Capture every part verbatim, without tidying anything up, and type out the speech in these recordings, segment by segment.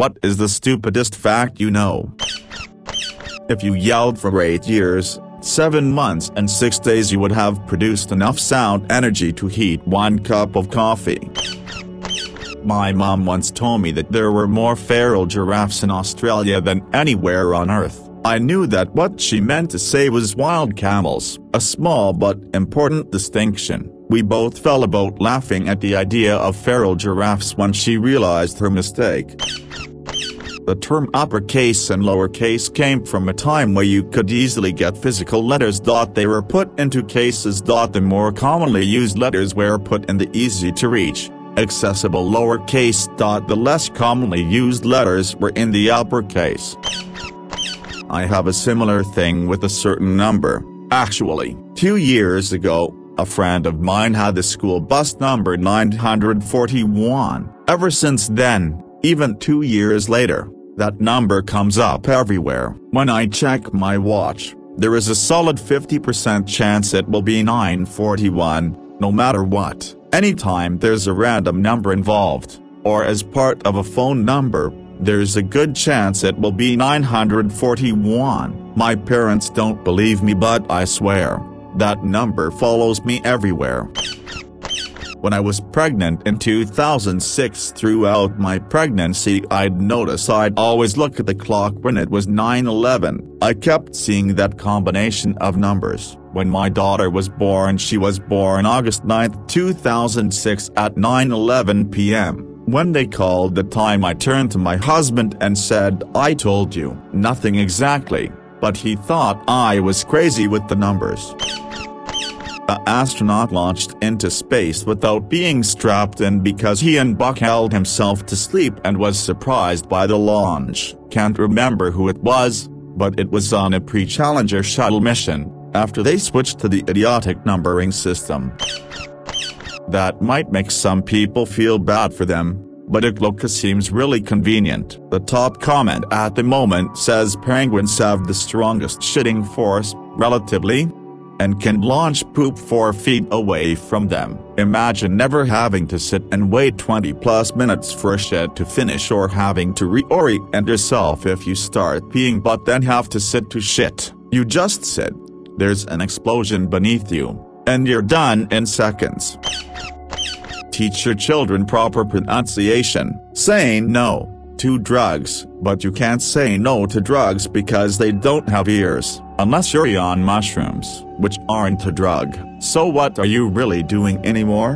What is the stupidest fact you know? If you yelled for eight years, seven months and six days you would have produced enough sound energy to heat one cup of coffee. My mom once told me that there were more feral giraffes in Australia than anywhere on earth. I knew that what she meant to say was wild camels, a small but important distinction. We both fell about laughing at the idea of feral giraffes when she realized her mistake. The term uppercase and lowercase came from a time where you could easily get physical letters. They were put into cases. The more commonly used letters were put in the easy to reach, accessible lowercase. The less commonly used letters were in the uppercase. I have a similar thing with a certain number. Actually, two years ago, a friend of mine had the school bus number nine hundred forty-one. Ever since then, even two years later, that number comes up everywhere. When I check my watch, there is a solid fifty percent chance it will be nine forty-one, no matter what. Anytime there's a random number involved, or as part of a phone number, there's a good chance it will be nine hundred forty-one. My parents don't believe me, but I swear, that number follows me everywhere. When I was pregnant in two thousand six, throughout my pregnancy I'd notice I'd always look at the clock when it was nine eleven. I kept seeing that combination of numbers. When my daughter was born, she was born August ninth two thousand six at nine eleven p m When they called the time, I turned to my husband and said, "I told you." Nothing exactly, but he thought I was crazy with the numbers. An astronaut launched into space without being strapped in because he unbuckled himself to sleep and was surprised by the launch. Can't remember who it was, but it was on a pre-Challenger shuttle mission, after they switched to the idiotic numbering system. That might make some people feel bad for them, but it look seems really convenient. The top comment at the moment says penguins have the strongest shitting force, relatively, and can launch poop four feet away from them. Imagine never having to sit and wait twenty plus minutes for a shit to finish, or having to reorient yourself if you start peeing but then have to sit to shit. You just sit, there's an explosion beneath you, and you're done in seconds. Teach your children proper pronunciation. Say no to drugs, but you can't say no to drugs because they don't have ears, unless you're on mushrooms, which aren't a drug. So what are you really doing anymore?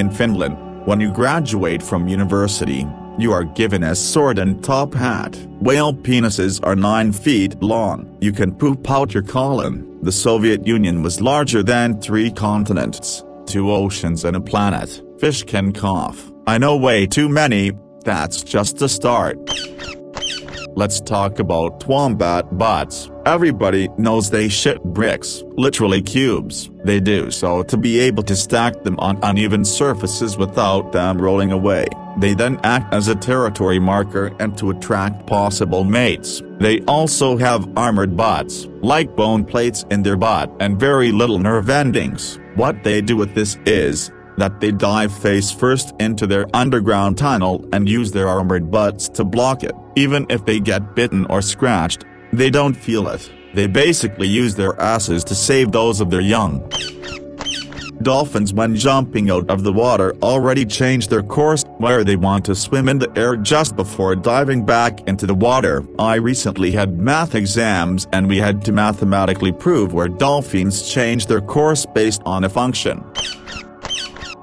In Finland, when you graduate from university, you are given a sword and top hat. Whale penises are nine feet long. You can poop out your colon. The Soviet Union was larger than three continents, two oceans and a planet. Fish can cough. I know way too many, that's just a start. Let's talk about wombat butts. Everybody knows they shit bricks, literally cubes. They do so to be able to stack them on uneven surfaces without them rolling away. They then act as a territory marker and to attract possible mates. They also have armored butts, like bone plates in their butt and very little nerve endings. What they do with this is that they dive face first into their underground tunnel and use their armored butts to block it. Even if they get bitten or scratched, they don't feel it. They basically use their asses to save those of their young. Dolphins, when jumping out of the water, already change their course where they want to swim in the air just before diving back into the water. I recently had math exams and we had to mathematically prove where dolphins change their course based on a function.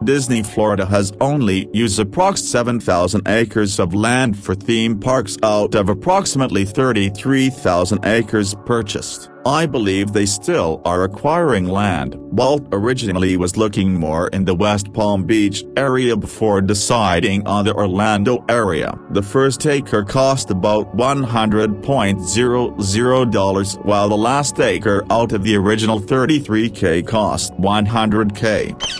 Disney Florida has only used approx seven thousand acres of land for theme parks out of approximately thirty-three thousand acres purchased. I believe they still are acquiring land. Walt originally was looking more in the West Palm Beach area before deciding on the Orlando area. The first acre cost about one hundred thousand dollars, while the last acre out of the original thirty-three thousand cost one hundred thousand dollars.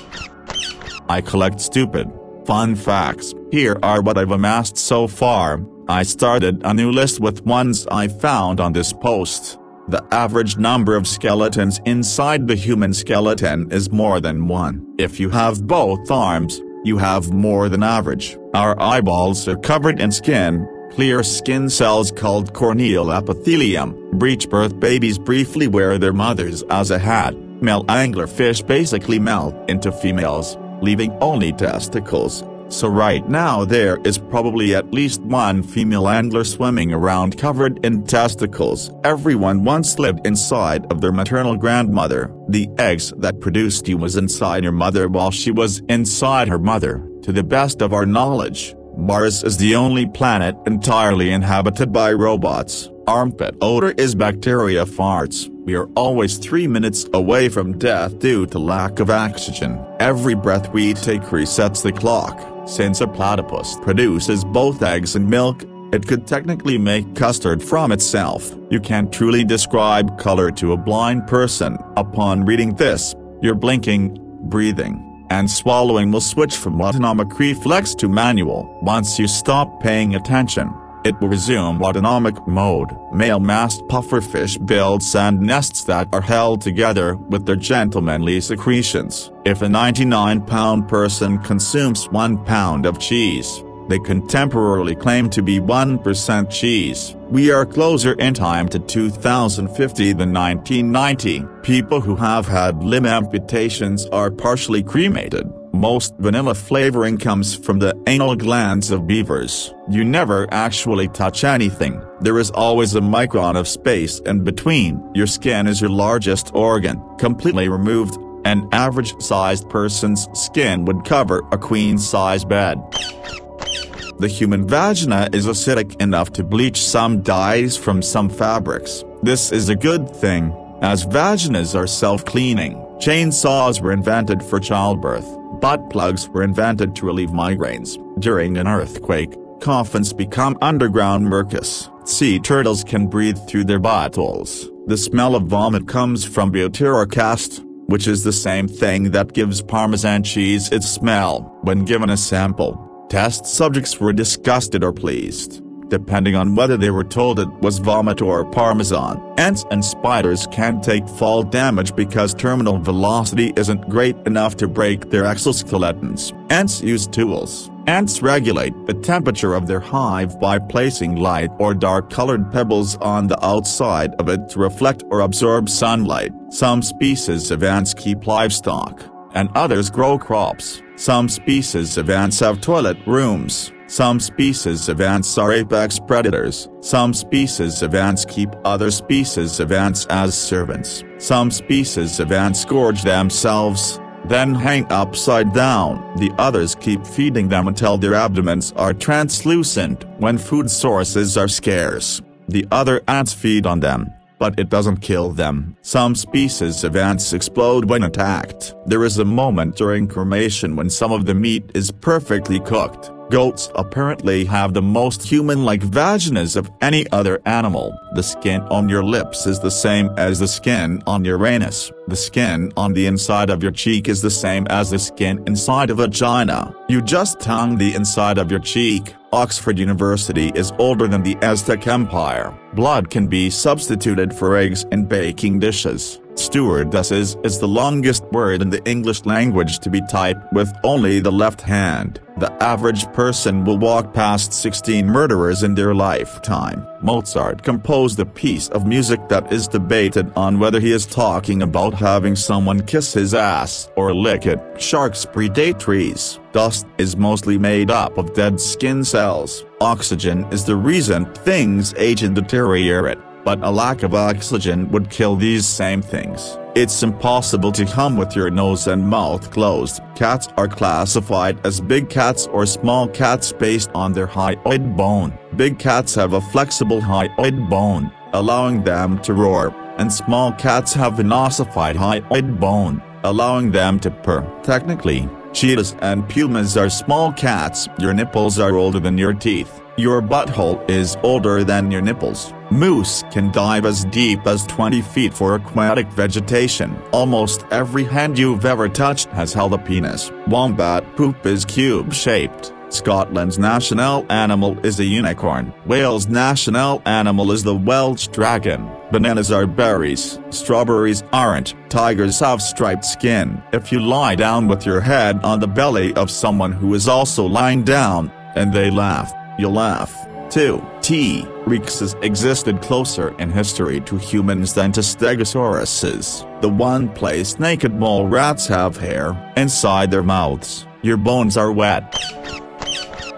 I collect stupid, fun facts. Here are what I've amassed so far. I started a new list with ones I found on this post. The average number of skeletons inside the human skeleton is more than one. If you have both arms, You have more than average. Our eyeballs are covered in skin, clear skin cells called corneal epithelium. Breech birth babies briefly wear their mothers as a hat. Male anglerfish basically melt into females, leaving only testicles. So right now there is probably at least one female angler swimming around covered in testicles. Everyone once lived inside of their maternal grandmother. The eggs that produced you was inside your mother while she was inside her mother. To the best of our knowledge, Mars is the only planet entirely inhabited by robots. Armpit odor is bacteria farts. We are always three minutes away from death due to lack of oxygen. Every breath we take resets the clock. Since a platypus produces both eggs and milk, it could technically make custard from itself. You can't truly describe color to a blind person. Upon reading this, your blinking, breathing, and swallowing will switch from autonomic reflex to manual. Once you stop paying attention, it will resume autonomic mode. Male mast pufferfish build sand nests that are held together with their gentlemanly secretions. If a ninety-nine pound person consumes one pound of cheese, they can temporarily claim to be one percent cheese. We are closer in time to two thousand fifty than nineteen ninety. People who have had limb amputations are partially cremated. Most vanilla flavoring comes from the anal glands of beavers. You never actually touch anything. There is always a micron of space in between. Your skin is your largest organ. Completely removed, an average-sized person's skin would cover a queen-size bed. The human vagina is acidic enough to bleach some dyes from some fabrics. This is a good thing, as vaginas are self-cleaning. Chainsaws were invented for childbirth. Butt plugs were invented to relieve migraines. During an earthquake, coffins become underground mucus. Sea turtles can breathe through their buttholes. The smell of vomit comes from butyrocaste, which is the same thing that gives Parmesan cheese its smell. When given a sample, test subjects were disgusted or pleased, depending on whether they were told it was vomit or Parmesan. Ants and spiders can take fall damage because terminal velocity isn't great enough to break their exoskeletons. Ants use tools. Ants regulate the temperature of their hive by placing light or dark-colored pebbles on the outside of it to reflect or absorb sunlight. Some species of ants keep livestock, and others grow crops. Some species of ants have toilet rooms. Some species of ants are apex predators. Some species of ants keep other species of ants as servants. Some species of ants gorge themselves, then hang upside down. The others keep feeding them until their abdomens are translucent. When food sources are scarce, the other ants feed on them, but it doesn't kill them. Some species of ants explode when attacked. There is a moment during cremation when some of the meat is perfectly cooked. Goats apparently have the most human-like vaginas of any other animal. The skin on your lips is the same as the skin on your anus. The skin on the inside of your cheek is the same as the skin inside a vagina. You just tongue the inside of your cheek. Oxford University is older than the Aztec Empire. Blood can be substituted for eggs in baking dishes. Stewardesses is the longest word in the English language to be typed with only the left hand. The average person will walk past sixteen murderers in their lifetime. Mozart composed a piece of music that is debated on whether he is talking about having someone kiss his ass or lick it. Sharks predate trees. Dust is mostly made up of dead skin cells. Oxygen is the reason things age and deteriorate, but a lack of oxygen would kill these same things. It's impossible to hum with your nose and mouth closed. Cats are classified as big cats or small cats based on their hyoid bone. Big cats have a flexible hyoid bone, allowing them to roar, and small cats have an ossified hyoid bone, allowing them to purr. Technically, cheetahs and pumas are small cats. Your nipples are older than your teeth. Your butthole is older than your nipples. Moose can dive as deep as twenty feet for aquatic vegetation. Almost every hand you've ever touched has held a penis. Wombat poop is cube-shaped. Scotland's national animal is the unicorn, Wales' national animal is the Welsh dragon, bananas are berries, strawberries aren't, tigers have striped skin. If you lie down with your head on the belly of someone who is also lying down, and they laugh, you laugh, too. T. Rexes existed closer in history to humans than to stegosauruses, the one place naked mole rats have hair inside their mouths. Your bones are wet.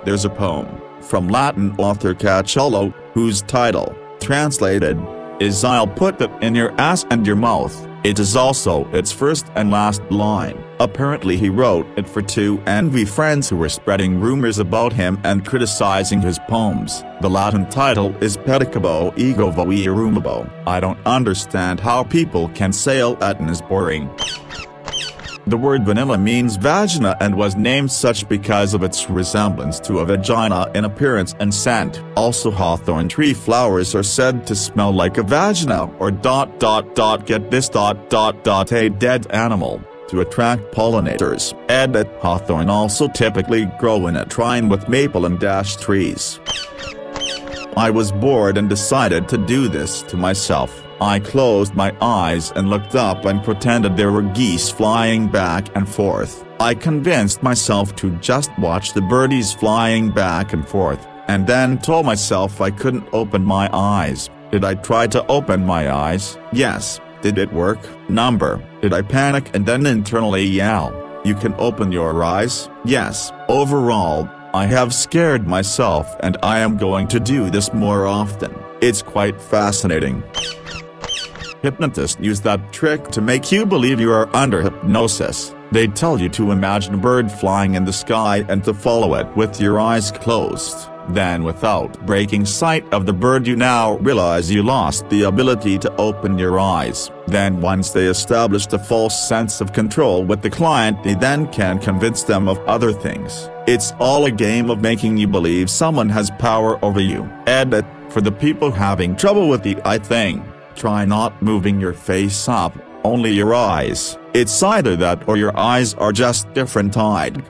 There's a poem, from Latin author Cacciolo, whose title, translated, is I'll put that in your ass and your mouth. It is also its first and last line. Apparently he wrote it for two envy friends who were spreading rumors about him and criticizing his poems. The Latin title is Pedicabo Ego Voirumabo. I don't understand how people can say Latin is boring. The word vanilla means vagina and was named such because of its resemblance to a vagina in appearance and scent. Also, hawthorn tree flowers are said to smell like a vagina or dot dot dot get this dot dot dot a dead animal, to attract pollinators. Edit hawthorn also typically grow in a trine with maple and dash trees. I was bored and decided to do this to myself. I closed my eyes and looked up and pretended there were geese flying back and forth. I convinced myself to just watch the birdies flying back and forth, and then told myself I couldn't open my eyes. Did I try to open my eyes? Yes. Did it work? Number. Did I panic and then internally yell, "You can open your eyes"? Yes. Overall, I have scared myself and I am going to do this more often. It's quite fascinating. Hypnotists use that trick to make you believe you are under hypnosis. They tell you to imagine a bird flying in the sky and to follow it with your eyes closed. Then, without breaking sight of the bird, you now realize you lost the ability to open your eyes. Then, once they establish a false sense of control with the client, they then can convince them of other things. It's all a game of making you believe someone has power over you. Edit, for the people having trouble with the eye thing. Try not moving your face up, only your eyes. It's either that or your eyes are just different-eyed.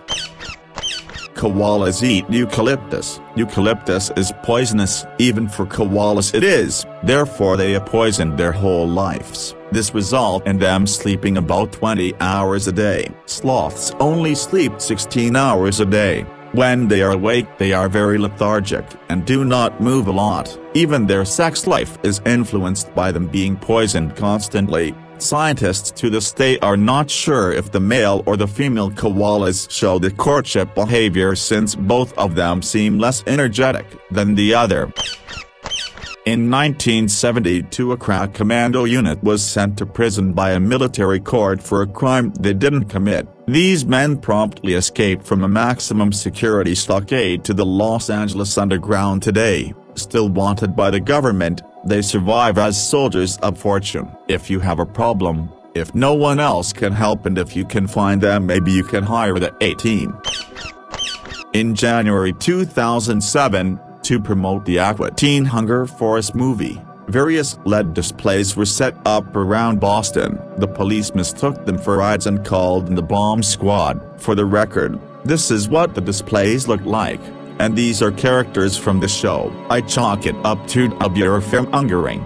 Koalas eat eucalyptus. Eucalyptus is poisonous, even for koalas it is, therefore they are poisoned their whole lives. This results in them sleeping about twenty hours a day. Sloths only sleep sixteen hours a day. When they are awake they are very lethargic and do not move a lot. Even their sex life is influenced by them being poisoned constantly. Scientists to this day are not sure if the male or the female koalas show the courtship behavior since both of them seem less energetic than the other. In nineteen seventy-two a crack commando unit was sent to prison by a military court for a crime they didn't commit. These men promptly escaped from a maximum security stockade to the Los Angeles Underground today. Still wanted by the government, they survive as soldiers of fortune. If you have a problem, if no one else can help and if you can find them, maybe you can hire the A-Team. In January two thousand seven, to promote the Aqua Teen Hunger Force movie, various L E D displays were set up around Boston. The police mistook them for rides and called the bomb squad. For the record, this is what the displays look like, and these are characters from the show. I chalk it up to Dubur film Ungering.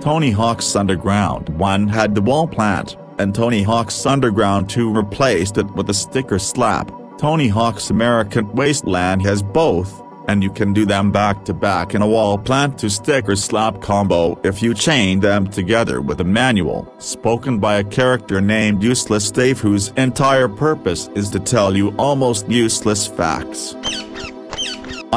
Tony Hawk's Underground one had the wall plant, and Tony Hawk's Underground two replaced it with a sticker slap. Tony Hawk's American Wasteland has both, and you can do them back to back in a wall plant to sticker slap combo if you chain them together with a manual, spoken by a character named Useless Dave whose entire purpose is to tell you almost useless facts.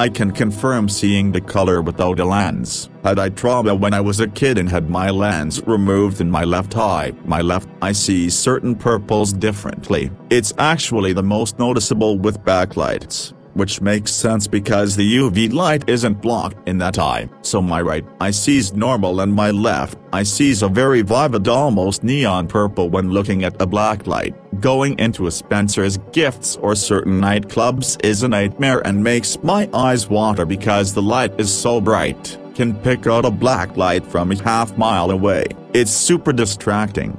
I can confirm seeing the color without a lens. Had I trauma when I was a kid and had my lens removed in my left eye, my left eye sees certain purples differently. It's actually the most noticeable with backlights, which makes sense because the U V light isn't blocked in that eye. So my right eye sees normal and my left eye sees a very vivid almost neon purple when looking at a black light. Going into a Spencer's Gifts or certain nightclubs is a nightmare and makes my eyes water because the light is so bright. Can pick out a black light from a half mile away. It's super distracting.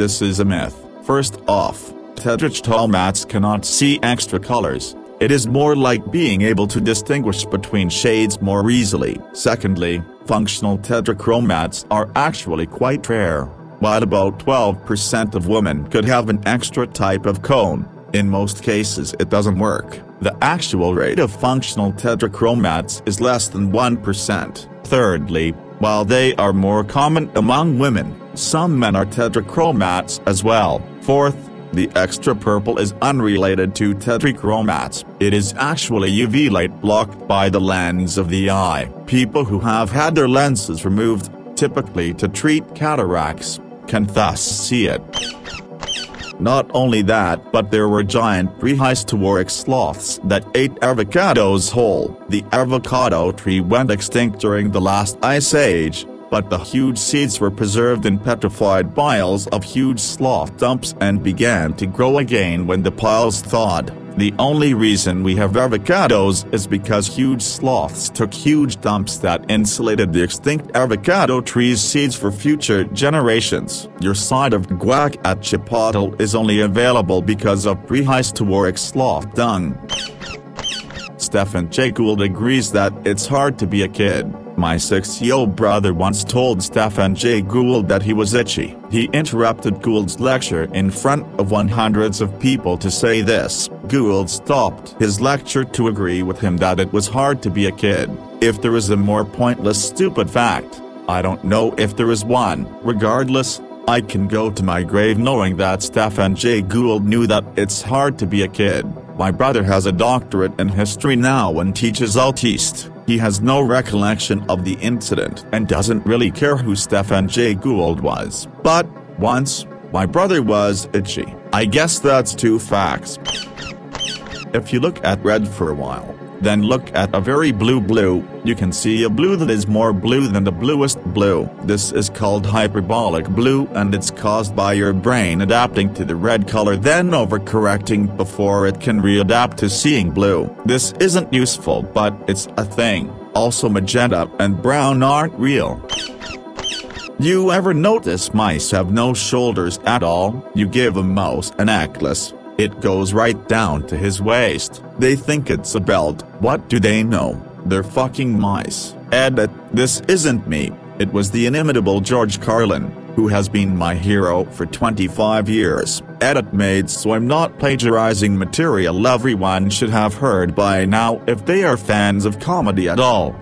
This is a myth. First off, tetrachtal mats cannot see extra colors. It is more like being able to distinguish between shades more easily. Secondly, functional tetrachromats are actually quite rare. While about twelve percent of women could have an extra type of cone, in most cases it doesn't work. The actual rate of functional tetrachromats is less than one percent. Thirdly, while they are more common among women, some men are tetrachromats as well. Fourth, the extra purple is unrelated to tetrachromats. It is actually U V light blocked by the lens of the eye. People who have had their lenses removed, typically to treat cataracts, can thus see it. Not only that, but there were giant prehistoric sloths that ate avocados whole. The avocado tree went extinct during the last ice age, but the huge seeds were preserved in petrified piles of huge sloth dumps and began to grow again when the piles thawed. The only reason we have avocados is because huge sloths took huge dumps that insulated the extinct avocado tree's seeds for future generations. Your side of guac at Chipotle is only available because of prehistoric sloth dung. Stephen Jay Gould agrees that it's hard to be a kid. My six-year-old brother once told Stephen Jay Gould that he was itchy. He interrupted Gould's lecture in front of hundreds of people to say this. Gould stopped his lecture to agree with him that it was hard to be a kid. If there is a more pointless stupid fact, I don't know if there is one. Regardless, I can go to my grave knowing that Stephen Jay Gould knew that it's hard to be a kid. My brother has a doctorate in history now and teaches out east. He has no recollection of the incident and doesn't really care who Stephen Jay Gould was. But, once, my brother was itchy. I guess that's two facts. If you look at red for a while, then look at a very blue blue, you can see a blue that is more blue than the bluest blue. This is called hyperbolic blue and it's caused by your brain adapting to the red color then overcorrecting before it can readapt to seeing blue. This isn't useful but it's a thing. Also magenta and brown aren't real. You ever notice mice have no shoulders at all? You give a mouse a necklace. It goes right down to his waist. They think it's a belt. What do they know? They're fucking mice. Edit, this isn't me. It was the inimitable George Carlin, who has been my hero for twenty-five years. Edit made so I'm not plagiarizing material everyone should have heard by now if they are fans of comedy at all.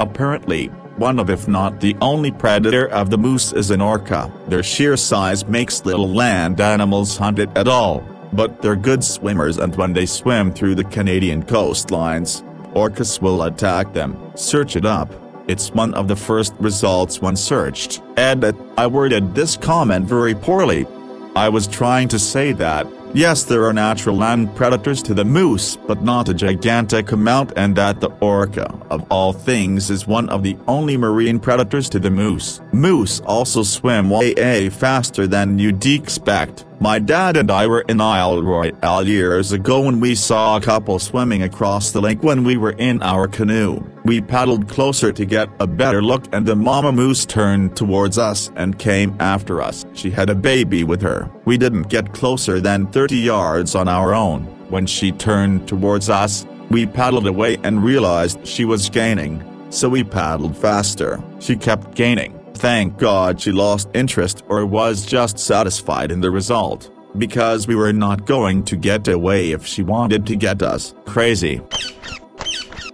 Apparently, one of if not the only predator of the moose is an orca. Their sheer size makes little land animals hunt it at all, but they're good swimmers and when they swim through the Canadian coastlines, orcas will attack them. Search it up. It's one of the first results when searched. Edit, I worded this comment very poorly. I was trying to say that, yes, there are natural land predators to the moose but not a gigantic amount and that the orca of all things is one of the only marine predators to the moose. Moose also swim way faster than you'd expect. My dad and I were in Isle Royale years ago and we saw a couple swimming across the lake when we were in our canoe. We paddled closer to get a better look and the mama moose turned towards us and came after us. She had a baby with her. We didn't get closer than thirty yards on our own. When she turned towards us, we paddled away and realized she was gaining, so we paddled faster. She kept gaining. Thank God she lost interest or was just satisfied in the result, because we were not going to get away if she wanted to get us. Crazy.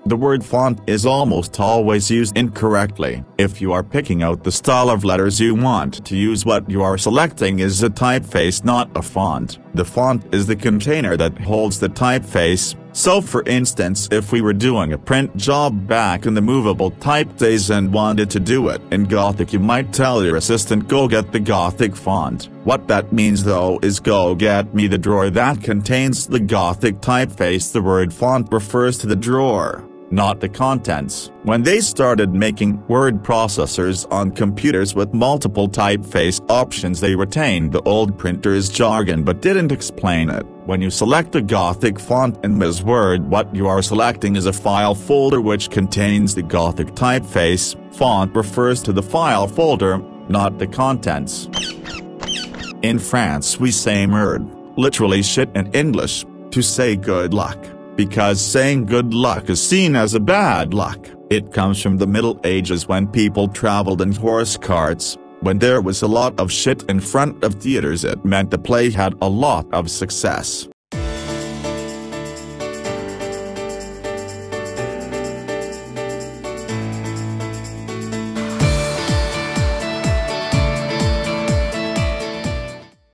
The word font is almost always used incorrectly. If you are picking out the style of letters you want to use, what you are selecting is a typeface, not a font. The font is the container that holds the typeface. So for instance, if we were doing a print job back in the movable type days and wanted to do it in Gothic, you might tell your assistant, go get the Gothic font. What that means though is go get me the drawer that contains the Gothic typeface. The word font refers to the drawer, not the contents. When they started making word processors on computers with multiple typeface options, they retained the old printer's jargon but didn't explain it. When you select a Gothic font in M S Word, what you are selecting is a file folder which contains the Gothic typeface. Font refers to the file folder, not the contents. In France we say merde, literally shit in English, to say good luck, because saying good luck is seen as a bad luck. It comes from the Middle Ages when people traveled in horse carts. When there was a lot of shit in front of theaters, it meant the play had a lot of success.